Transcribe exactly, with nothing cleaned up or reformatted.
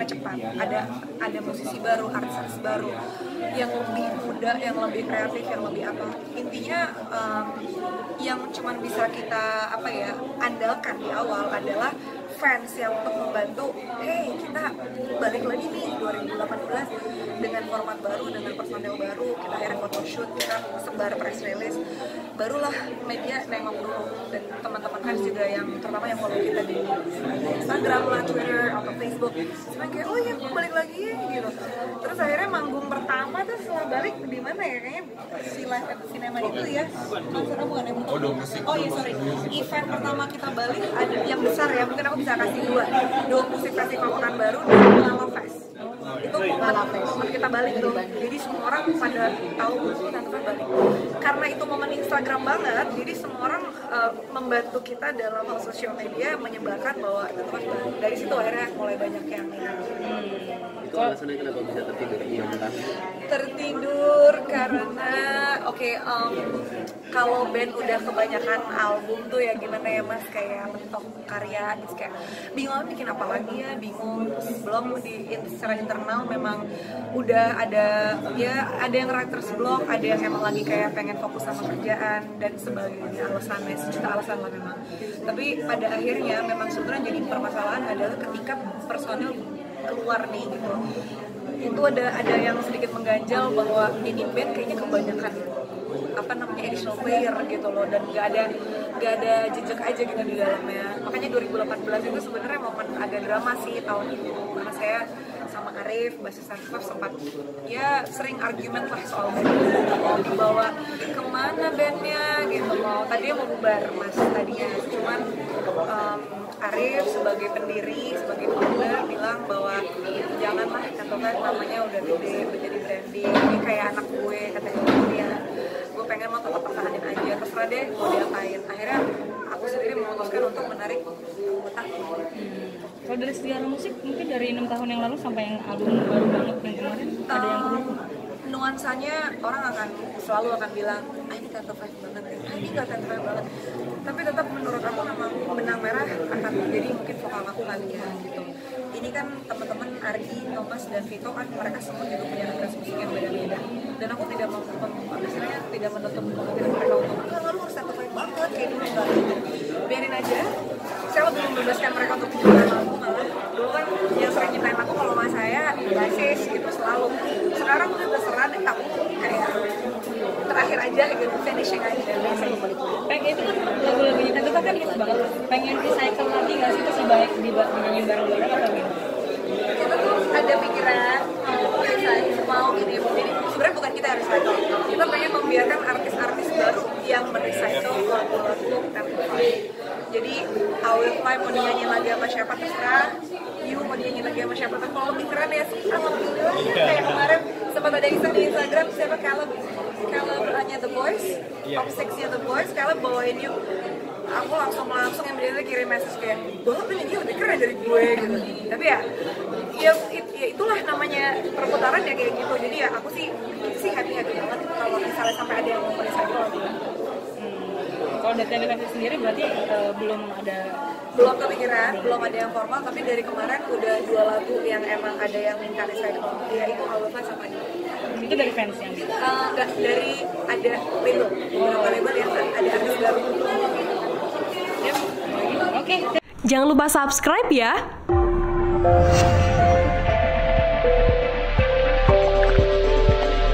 sangat cepat. Ada ada musisi baru, artis baru yang lebih muda, yang lebih kreatif, yang lebih apa. Intinya um, yang cuman bisa kita apa ya andalkan di awal adalah fans yang untuk membantu. Hey, kita balik lagi nih dua ribu delapan belas dengan format baru, dengan personel baru. Kita akhirnya photoshoot, kita sebar press release. Barulah media nengok dulu, dan teman-teman fans juga yang terutama yang follow kita di Instagram lah, Twitter atau Facebook, semuanya kayak oh iya balik lagi gitu. Terus akhirnya manggung pertama tuh setelah balik di mana ya, kayaknya si live at cinema itu ya, konsernya bukan yang oh, oh iya sorry, event pertama kita balik ada yang besar ya, mungkin aku bisa kasih dua dua musik festival Pekanbaru dan Lalo Fest. Itu momen kita balik tuh, jadi semua orang pada tahu kita balik. Karena itu momen Instagram banget, jadi semua orang uh, membantu kita dalam hal sosial media menyebarkan bahwa itu teman. Dari situ akhirnya mulai banyak yang minat. Itu alasannya kenapa bisa tertidur? Tertidur karena oke okay, um, kalau band udah kebanyakan album tuh ya gimana ya mas, kayak mentok karya, terus kayak bingung bikin apa lagi ya, bingung belum di secara internal memang udah ada ya, ada yang writer's block, ada yang emang lagi kayak pengen fokus sama kerjaan dan sebagainya, alasannya sejuta alasan lah memang. Tapi pada akhirnya memang sebenarnya jadi permasalahan adalah ketika personil keluar nih gitu, itu ada ada yang sedikit mengganjal bahwa ini band kayaknya kebanyakan apa namanya additional player gitu loh, dan nggak ada nggak ada jejak aja gitu di dalamnya. Makanya dua ribu delapan belas itu sebenarnya momen agak drama sih tahun itu, karena saya sama Arif, basis Arif sempat ya sering argumen lah soal band, mau dibawa kemana bandnya gitu loh. Tadinya mau bubar mas tadinya, cuman um, Arif sebagai pendiri, sebagai founder bilang bahwa janganlah, kata kan namanya udah gede, udah jadi branding, ini kayak anak gue, katanya dia, gue pengen mau tetap pertahanin aja, terserah deh mau diapain. Akhirnya aku sendiri memutuskan untuk menarik otak. Kalau dari sejarah musik, mungkin dari enam tahun yang lalu sampai yang album baru banget yang kemarin, um, ada yang berubah? Nuansanya orang akan selalu akan bilang, ah ini tetap keren banget, ah ini gak keren banget. Tapi tetap menurut aku memang benang merah akan menjadi mungkin vokal aku kali ya gitu. Ini kan teman-teman Ardi, Thomas dan Vito kan mereka semua itu punya referensi musik yang beda-beda. Dan aku tidak mau misalnya tidak menutup kemungkinan mereka untuk nggak lalu harus tetap keren banget kayak dulu nggak gitu. Biarin aja. Saya lebih membebaskan mereka untuk menyanyikan aku, malah dulu kan yang sering nyitain aku kalau mas saya basis gitu selalu. Sekarang udah terserah deh kamu kayak terakhir aja gitu, finishing aja. Pengen itu kan lagu-lagunya itu kan gitu banget. Pengen recycle lagi nggak sih itu sih baik dinyanyiin bareng-bareng atau gitu? Kita tuh ada pikiran mau recycle, mau ini, mau ini. Sebenarnya bukan kita harus recycle, kita pengen membiarkan artis-artis baru yang merecycle lagu-lagu kita. Jadi I Will Fly mau dinyanyiin lagi sama siapa terserah, you mau dinyanyiin lagi sama siapa terserah. Kalau lebih keren ya sih, alhamdulillah kayak kemarin sempat ada iseng di Instagram siapa Caleb. Caleb hanya The Voice, yeah. Top six-nya The Voice, Caleb bawain you. Aku langsung-langsung yang berdiri kirim message kayak bahwa ini lebih keren dari gue gitu. Tapi ya, ya, it, ya itulah namanya perputaran ya kayak gitu. Jadi ya aku sih gitu sih happy-happy banget kalau misalnya sampai ada yang mau recycle lagi. Hmm. Kalau dari T V sendiri berarti uh, belum ada? Belum kepikiran, belum ada yang formal, tapi dari kemarin udah dua lagu yang emang ada yang minta recycle. Ya itu alurnya sama aja. Itu dari fans yang gitu? Uh, enggak, dari ada label, beberapa label yang ada artis baru. Yep. Oke. Okay. Jangan lupa subscribe ya.